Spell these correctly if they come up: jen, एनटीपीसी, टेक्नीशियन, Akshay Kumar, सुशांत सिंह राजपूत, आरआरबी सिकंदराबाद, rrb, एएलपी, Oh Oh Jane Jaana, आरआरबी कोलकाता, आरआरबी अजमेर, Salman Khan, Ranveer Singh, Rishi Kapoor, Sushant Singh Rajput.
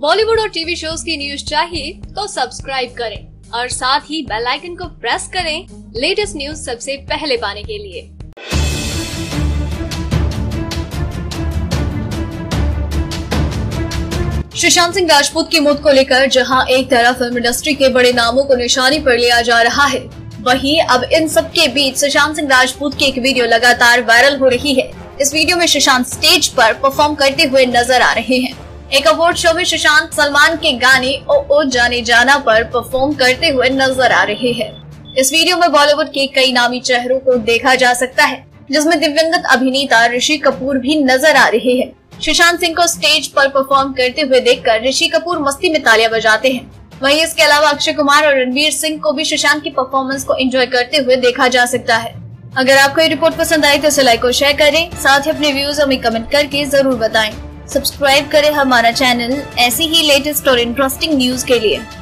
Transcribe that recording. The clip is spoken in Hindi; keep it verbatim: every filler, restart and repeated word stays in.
बॉलीवुड और टीवी शोज की न्यूज चाहिए तो सब्सक्राइब करें और साथ ही बेल आइकन को प्रेस करें लेटेस्ट न्यूज सबसे पहले पाने के लिए। सुशांत सिंह राजपूत की मौत को लेकर जहां एक तरफ फिल्म इंडस्ट्री के बड़े नामों को निशाने पर लिया जा रहा है, वहीं अब इन सब के बीच सुशांत सिंह राजपूत की एक वीडियो लगातार वायरल हो रही है। इस वीडियो में सुशांत स्टेज पर परफॉर्म करते हुए नजर आ रहे हैं। एक अवार्ड शो में सुशांत सलमान के गाने ओ ओ जाने जाना पर परफॉर्म करते हुए नजर आ रहे हैं। इस वीडियो में बॉलीवुड के कई नामी चेहरों को देखा जा सकता है, जिसमें दिवंगत अभिनेता ऋषि कपूर भी नजर आ रहे हैं। सुशांत सिंह को स्टेज पर परफॉर्म करते हुए देखकर ऋषि कपूर मस्ती में तालियां बजाते हैं। वहीं इसके अलावा अक्षय कुमार और रणवीर सिंह को भी सुशांत की परफॉर्मेंस को एंजॉय करते हुए देखा जा सकता है। अगर आपको ये रिपोर्ट पसंद आई तो इसे लाइक और शेयर करें, साथ ही अपने व्यूज हमें कमेंट करके जरूर बताएं। सब्सक्राइब करें हमारा चैनल ऐसी ही लेटेस्ट और इंटरेस्टिंग न्यूज के लिए।